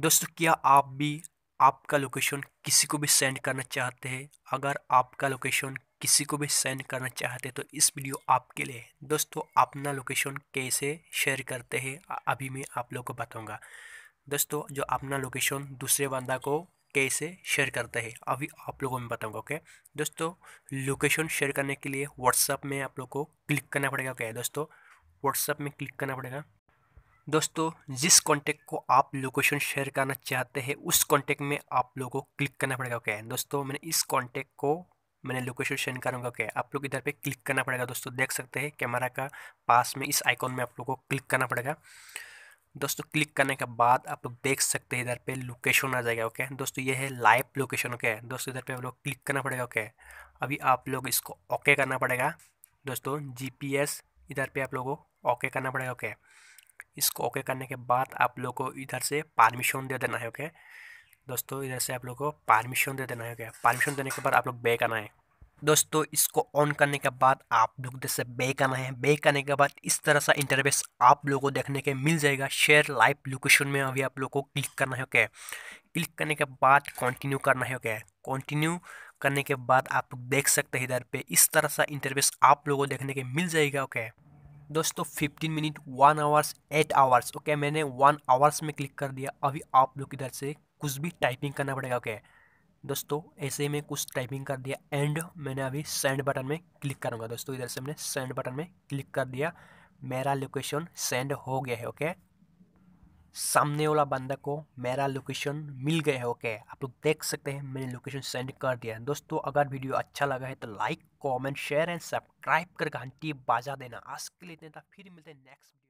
दोस्तों क्या आप भी आपका लोकेशन किसी को भी सेंड करना चाहते हैं? अगर आपका लोकेशन किसी को भी सेंड करना चाहते हैं तो इस वीडियो आपके लिए। दोस्तों अपना लोकेशन कैसे शेयर करते हैं अभी मैं आप लोगों को बताऊंगा। दोस्तों जो अपना लोकेशन दूसरे बंदा को कैसे शेयर करते हैं अभी आप लोगों में बताऊंगा। ओके दोस्तों लोकेशन शेयर करने के लिए व्हाट्सएप में आप लोग को क्लिक करना पड़ेगा। ओके दोस्तों व्हाट्सएप में क्लिक करना पड़ेगा। दोस्तों जिस कॉन्टैक्ट को आप लोकेशन शेयर करना चाहते हैं उस कॉन्टैक्ट में आप लोगों को क्लिक करना पड़ेगा। ओके दोस्तों मैंने इस कॉन्टैक्ट को मैंने लोकेशन शेयर करूँगा। ओके आप लोग इधर पे क्लिक करना पड़ेगा। दोस्तों देख सकते हैं कैमरा का पास में इस आइकॉन में आप लोगों को क्लिक करना पड़ेगा। दोस्तों क्लिक करने के बाद आप लोग देख सकते हैं इधर पे लोकेशन आ जाएगा। ओके दोस्तों ये है लाइव लोकेशन। ओके दोस्तों इधर पे आप लोग क्लिक करना पड़ेगा। ओके अभी आप लोग इसको ओके करना पड़ेगा। दोस्तों जीपीएस इधर पे आप लोगों को ओके करना पड़ेगा। ओके इसको ओके करने के बाद आप लोग को इधर से परमिशन दे देना है। ओके दोस्तों इधर से आप लोग को परमिशन दे देना है। ओके परमिशन देने के बाद आप लोग बैक आना है। दोस्तों इसको ऑन करने के बाद आप लोग जैसे बैक आना है। बैक आने के बाद इस तरह सा इंटरफेस आप लोगों को देखने के मिल जाएगा। शेयर लाइव लोकेशन में अभी आप लोग को क्लिक करना है। ओके क्लिक करने के बाद कंटिन्यू करना है। ओके कंटिन्यू करने के बाद आप लोग देख सकते हैं इधर पे इस तरह सा इंटरफेस आप लोगों को देखने के मिल जाएगा। ओके दोस्तों 15 मिनट 1 आवर्स 8 आवर्स। ओके मैंने 1 आवर्स में क्लिक कर दिया। अभी आप लोग इधर से कुछ भी टाइपिंग करना पड़ेगा। ओके दोस्तों ऐसे में कुछ टाइपिंग कर दिया एंड मैंने अभी सेंड बटन में क्लिक करूँगा। दोस्तों इधर से मैंने सेंड बटन में क्लिक कर दिया। मेरा लोकेशन सेंड हो गया है। ओके सामने वाला बंदा को मेरा लोकेशन मिल गया है। ओके आप लोग देख सकते हैं मैंने लोकेशन सेंड कर दिया है। दोस्तों अगर वीडियो अच्छा लगा है तो like comment share and subscribe करके घंटी बाजा देना। आज के लिए इतने तक, फिर मिलते हैं नेक्स्ट।